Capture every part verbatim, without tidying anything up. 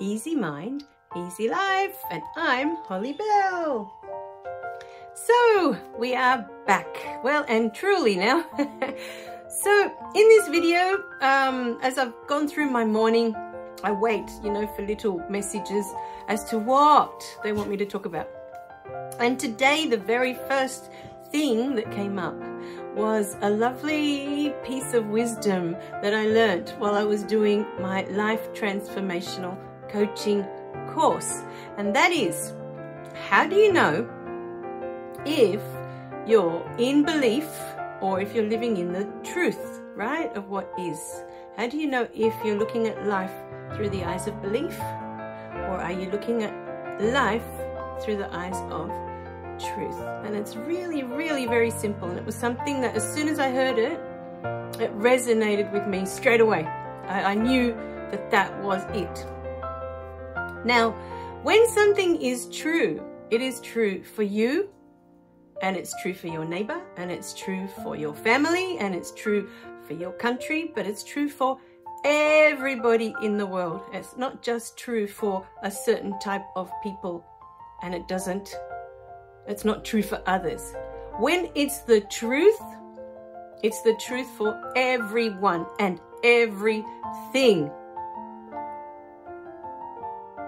Easy Mind, Easy Life, and I'm Hollie Belle. So, we are back, well and truly now. So, in this video, um, as I've gone through my morning, I wait, you know, for little messages as to what they want me to talk about. And today, the very first thing that came up was a lovely piece of wisdom that I learnt while I was doing my life transformational coaching course. And that is, how do you know if you're in belief or if you're living in the truth, right, of what is? How do you know if you're looking at life through the eyes of belief, or are you looking at life through the eyes of truth? And it's really, really very simple. And it was something that as soon as I heard it, it resonated with me straight away. I, I knew that that was it. Now, when something is true, it is true for you, and it's true for your neighbor, and it's true for your family, and it's true for your country, but it's true for everybody in the world. It's not just true for a certain type of people, and it doesn't it's not true for others. When it's the truth, it's the truth for everyone and everything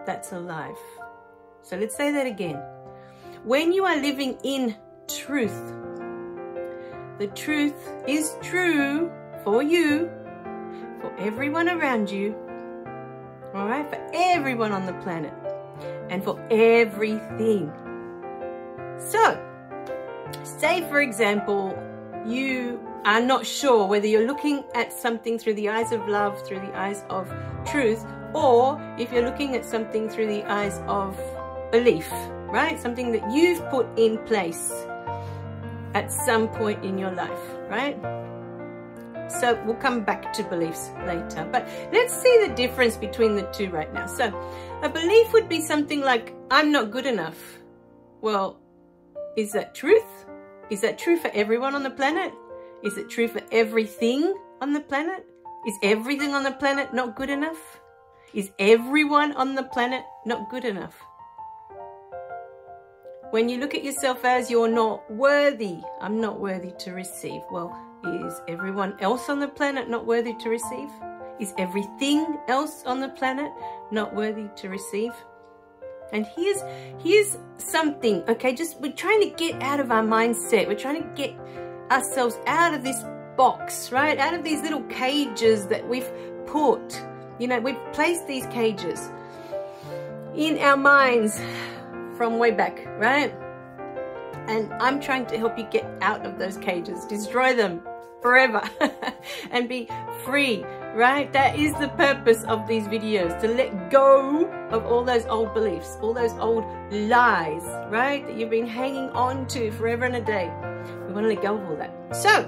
that's alive. So let's say that again. When you are living in truth, the truth is true for you, for everyone around you, all right, for everyone on the planet, and for everything. So, say for example, you are not sure whether you're looking at something through the eyes of love, through the eyes of truth, or if you're looking at something through the eyes of belief, right? Something that you've put in place at some point in your life, right? So we'll come back to beliefs later, but let's see the difference between the two right now. So a belief would be something like, I'm not good enough. Well, is that truth? Is that true for everyone on the planet? Is it true for everything on the planet? Is everything on the planet not good enough? Is everyone on the planet not good enough? When you look at yourself as you're not worthy, I'm not worthy to receive. Well, is everyone else on the planet not worthy to receive? Is everything else on the planet not worthy to receive? And here's, here's something, okay, just we're trying to get out of our mindset. We're trying to get ourselves out of this box, right? Out of these little cages that we've put. You know, we've placed these cages in our minds from way back, right? And I'm trying to help you get out of those cages, destroy them forever and be free, right? That is the purpose of these videos, to let go of all those old beliefs, all those old lies, right? That you've been hanging on to forever and a day. We want to let go of all that. So,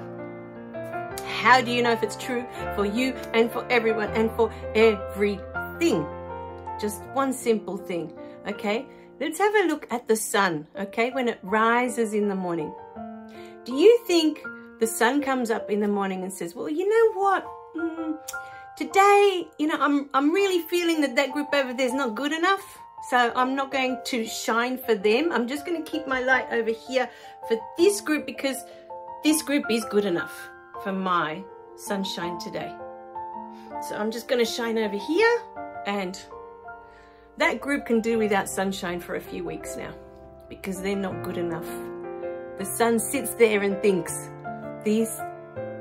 how do you know if it's true for you and for everyone and for everything? Just one simple thing, okay? Let's have a look at the sun, okay, when it rises in the morning. Do you think the sun comes up in the morning and says, well, you know what, mm, today, you know, I'm, I'm really feeling that that group over there is not good enough, so I'm not going to shine for them. I'm just going to keep my light over here for this group because this group is good enough for my sunshine today. So I'm just going to shine over here, and that group can do without sunshine for a few weeks now because they're not good enough. The sun sits there and thinks, these,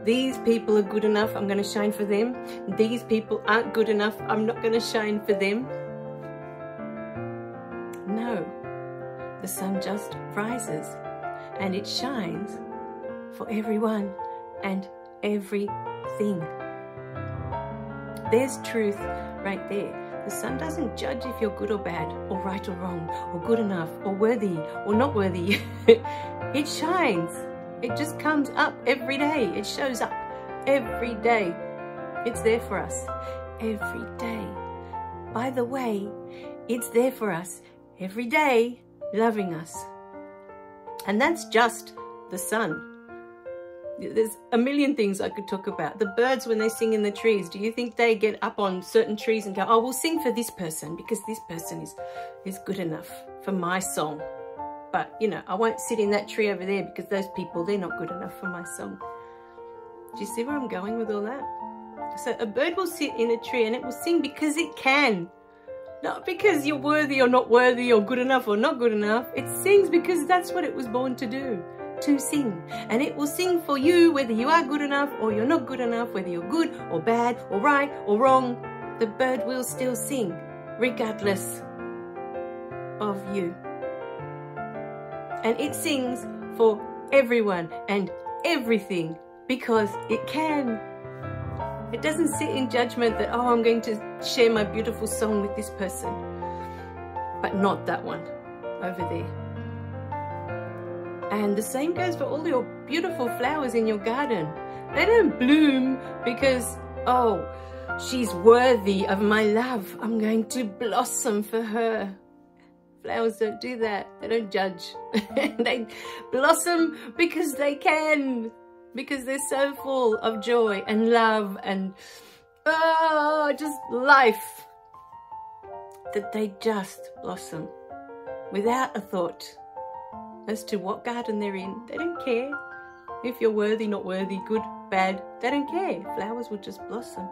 these people are good enough, I'm going to shine for them. These people aren't good enough, I'm not going to shine for them. No, the sun just rises and it shines for everyone and everything. There's truth right there. The sun doesn't judge if you're good or bad, or right or wrong, or good enough, or worthy, or not worthy. It shines. It just comes up every day. It shows up every day. It's there for us every day. By the way, it's there for us every day, loving us. And that's just the sun. There's a million things I could talk about. The birds, when they sing in the trees, do you think they get up on certain trees and go, oh, we'll sing for this person because this person is, is good enough for my song. But, you know, I won't sit in that tree over there because those people, they're not good enough for my song. Do you see where I'm going with all that? So a bird will sit in a tree and it will sing because it can. Not because you're worthy or not worthy or good enough or not good enough. It sings because that's what it was born to do, to sing. And it will sing for you whether you are good enough or you're not good enough, whether you're good or bad or right or wrong. The bird will still sing regardless of you. And it sings for everyone and everything because it can. It doesn't sit in judgment that, oh, I'm going to share my beautiful song with this person, but not that one over there. And the same goes for all your beautiful flowers in your garden. They don't bloom because, oh, she's worthy of my love. I'm going to blossom for her. Flowers don't do that. They don't judge. They blossom because they can. Because they're so full of joy and love and oh, just life, that they just blossom without a thought as to what garden they're in. They don't care if you're worthy, not worthy, good, bad. They don't care. Flowers will just blossom.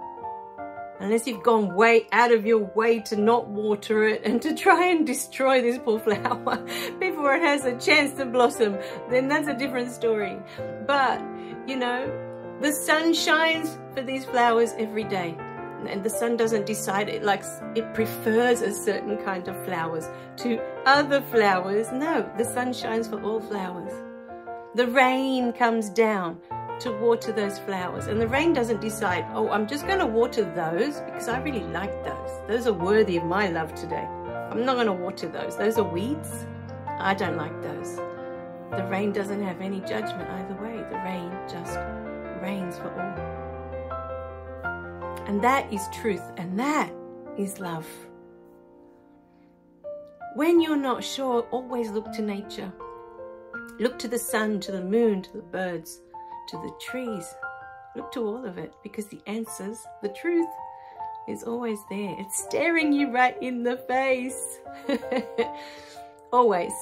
Unless you've gone way out of your way to not water it and to try and destroy this poor flower before it has a chance to blossom, then that's a different story. But, you know, the sun shines for these flowers every day. And the sun doesn't decide it like it prefers a certain kind of flowers to other flowers. No, the sun shines for all flowers. The rain comes down to water those flowers, and the rain doesn't decide, oh, I'm just going to water those because I really like those. Those are worthy of my love today. I'm not going to water those. Those are weeds. I don't like those. The rain doesn't have any judgment either way. The rain just rains for all. And that is truth, and that is love. When you're not sure, always look to nature. Look to the sun, to the moon, to the birds, to the trees. Look to all of it, because the answers, the truth, is always there. It's staring you right in the face. Always.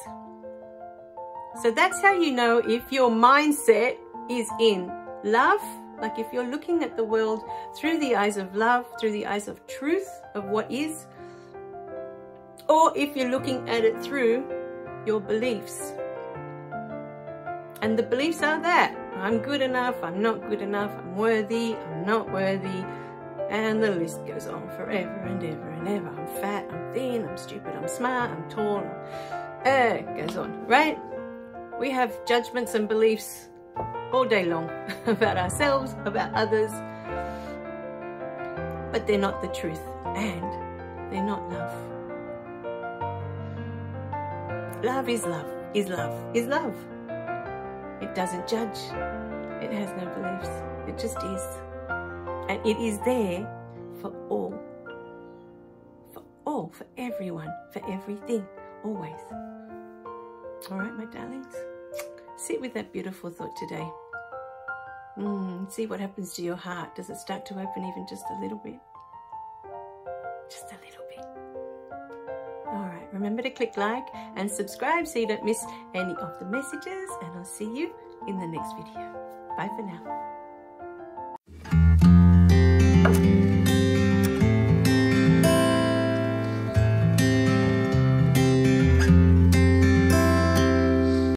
So that's how you know if your mindset is in love, like if you're looking at the world through the eyes of love, through the eyes of truth, of what is, or if you're looking at it through your beliefs. And the beliefs are that I'm good enough, I'm not good enough, I'm worthy, I'm not worthy, and the list goes on forever and ever and ever. I'm fat, I'm thin, I'm stupid, I'm smart, I'm tall, uh, goes on, right? We have judgments and beliefs all day long about ourselves, about others, but they're not the truth, and they're not love. Love is love, is love, is love. It doesn't judge. It has no beliefs. It just is. And it is there for all. For all, for everyone, for everything, always. All right, my darlings? Sit with that beautiful thought today. Mm, see what happens to your heart. Does it start to open even just a little bit? Just a little bit. All right. Remember to click like and subscribe so you don't miss any of the messages, and I'll see you in the next video. Bye for now.